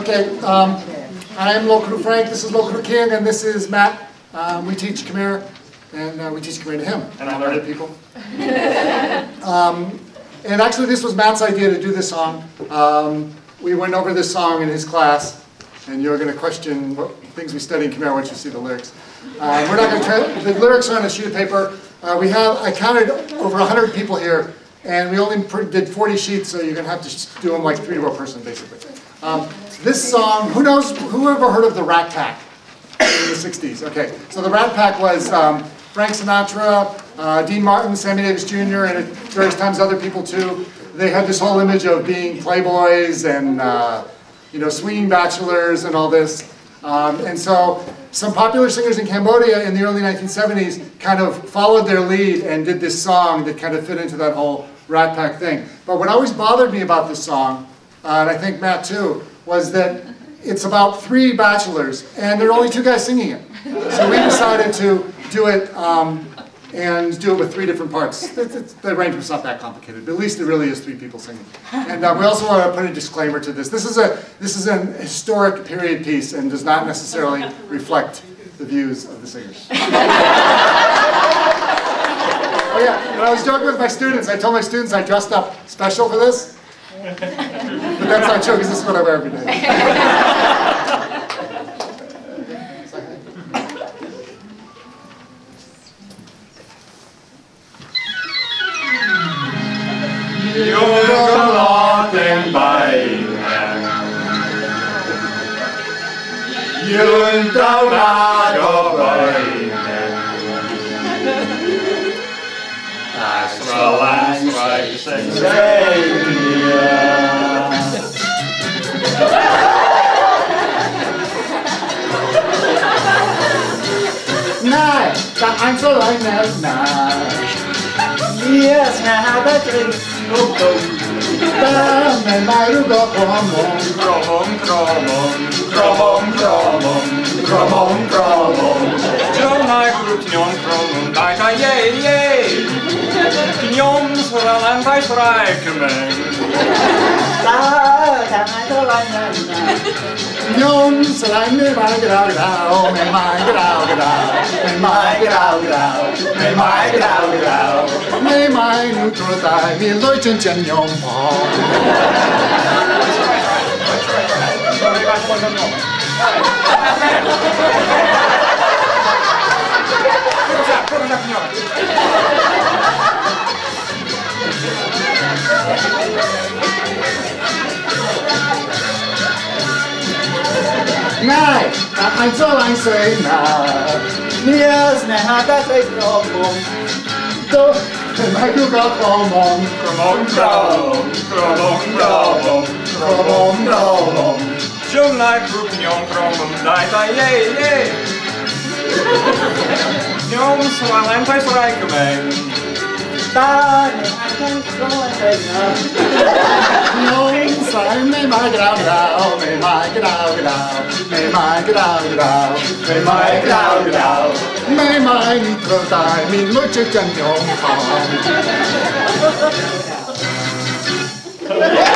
Okay, I'm Lokru Frank, this is Lokru King, and this is Matt. We teach Khmer, and we teach Khmer to him. And I learned it, people. And actually, this was Matt's idea to do this song. We went over this song in his class, and you're going to question what things we study in Khmer once you see the lyrics. We're not going to, the lyrics are on a sheet of paper. I counted over 100 people here, and we only did 40 sheets, so you're going to have to do them like 3 to a person, basically. This song, who knows, who ever heard of the Rat Pack in the 60s? Okay, so the Rat Pack was Frank Sinatra, Dean Martin, Sammy Davis Jr., and at various times other people too. They had this whole image of being playboys and, you know, swinging bachelors and all this. And so some popular singers in Cambodia in the early 1970s kind of followed their lead and did this song that kind of fit into that whole Rat Pack thing. But what always bothered me about this song, and I think Matt too, was that it's about 3 bachelors and there are only 2 guys singing it. So we decided to do it and do it with 3 different parts. The arrangement's not that complicated, but at least there really is 3 people singing. And we also want to put a disclaimer to this. This is an historic period piece and does not necessarily reflect the views of the singers. Oh yeah, when I was joking with my students, I told my students I dressed up special for this. But that's not true, because this is what I wear every day. You'll down out of way. That's the last way to say. Nein, da ein so lange nach. Yes, I have a drink. Da mein Marugo kommt. Nein, I'm so lang say now. Yes, now that's a problem. Don't make you go problem. Problem. Don't like grouping on problem. Yum, so I'm place like a man. I can't go and say no. So I may my get out now, may my get out now, may my get out now, may my get out now, may my need to die, me look at your home.